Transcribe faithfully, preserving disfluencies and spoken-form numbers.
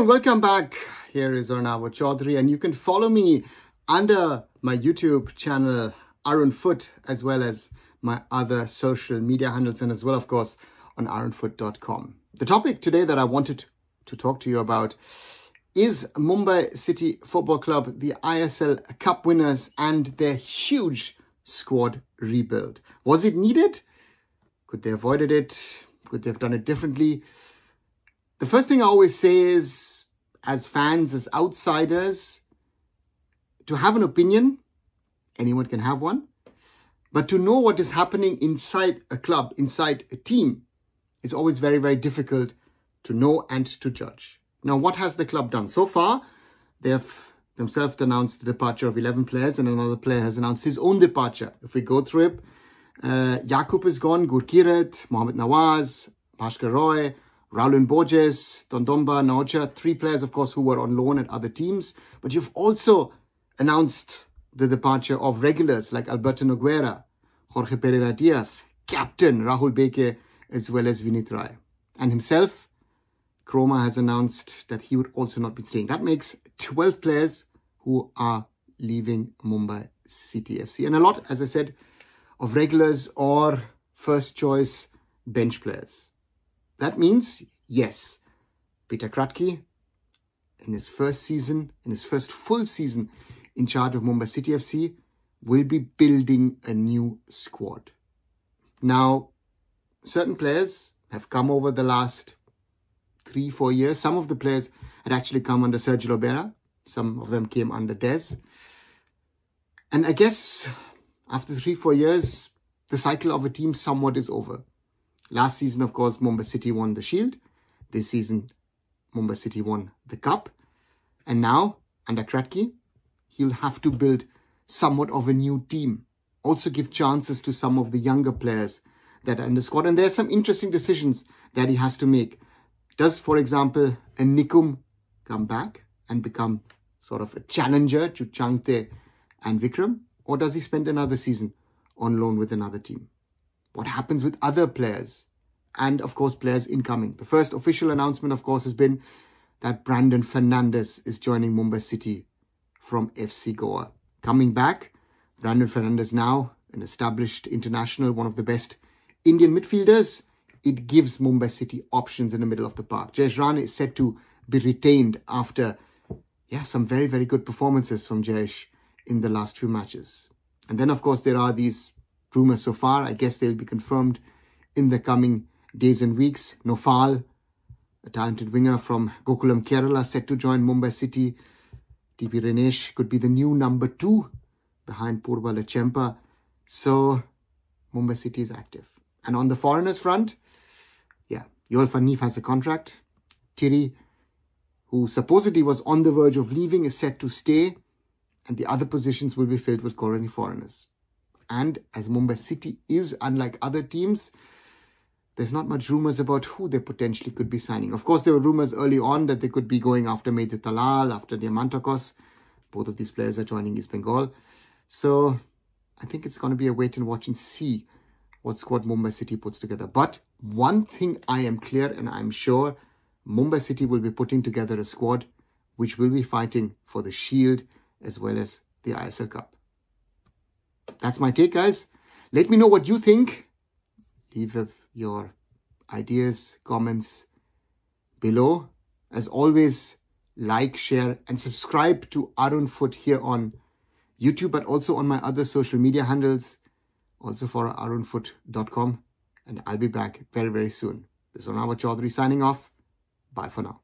people, welcome back. Here is Arunava Chaudhuri, and you can follow me under my YouTube channel, Arunfoot, as well as my other social media handles, and as well, of course, on arunfoot dot com. The topic today that I wanted to talk to you about is Mumbai City Football Club, the I S L Cup winners, and their huge squad rebuild. Was it needed? Could they have avoided it? Could they have done it differently? The first thing I always say is, as fans, as outsiders, to have an opinion, anyone can have one, but to know what is happening inside a club, inside a team, is always very, very difficult to know and to judge. Now, what has the club done? So far, they have themselves announced the departure of eleven players, and another player has announced his own departure. If we go through it, uh, Jakub is gone, Gurkiret, Mohamed Nawaz, Pashka Roy, Rowlun Borges, Dondomba, Nocha, three players, of course, who were on loan at other teams. But you've also announced the departure of regulars like Alberto Nogueira, Jorge Pereira Diaz, captain Rahul Beke, as well as Vinit Rai. And himself, Kroma has announced that he would also not be staying. That makes twelve players who are leaving Mumbai City F C. And a lot, as I said, of regulars or first-choice bench players. That means, yes, Petr Kratky, in his first season, in his first full season in charge of Mumbai City F C, will be building a new squad. Now, certain players have come over the last three, four years. Some of the players had actually come under Sergio Lobera. Some of them came under Dez. And I guess after three, four years, the cycle of a team somewhat is over. Last season, of course, Mumbai City won the Shield. This season, Mumbai City won the Cup. And now, under Kratky, he'll have to build somewhat of a new team. Also give chances to some of the younger players that are in the squad. And there are some interesting decisions that he has to make. Does, for example, a Nikum come back and become sort of a challenger to Changte and Vikram? Or does he spend another season on loan with another team? What happens with other players and, of course, players incoming? The first official announcement, of course, has been that Brandon Fernandes is joining Mumbai City from F C Goa. Coming back, Brandon Fernandes now an established international, one of the best Indian midfielders. It gives Mumbai City options in the middle of the park. Jayesh Rane is said to be retained after yeah, some very, very good performances from Jayesh in the last few matches. And then, of course, there are these rumors so far. I guess they'll be confirmed in the coming days and weeks. Nofal, a talented winger from Gokulam Kerala, set to join Mumbai City. D B Ranesh could be the new number two behind Purba Lechempa. So, Mumbai City is active. And on the foreigners front, yeah, Yolfa Neef has a contract. Tiri, who supposedly was on the verge of leaving, is set to stay. And the other positions will be filled with colony foreigners. And as Mumbai City is, unlike other teams, there's not much rumours about who they potentially could be signing. Of course, there were rumours early on that they could be going after Mady Talal, after Diamantokos. Both of these players are joining East Bengal. So I think it's going to be a wait and watch and see what squad Mumbai City puts together. But one thing I am clear and I'm sure, Mumbai City will be putting together a squad which will be fighting for the Shield as well as the I S L Cup. That's my take, guys. Let me know what you think. Leave your ideas, comments below. As always, like, share and subscribe to Arunfoot here on YouTube, but also on my other social media handles, also for arunfoot dot com. And I'll be back very, very soon. This is Arunava Chaudhuri signing off. Bye for now.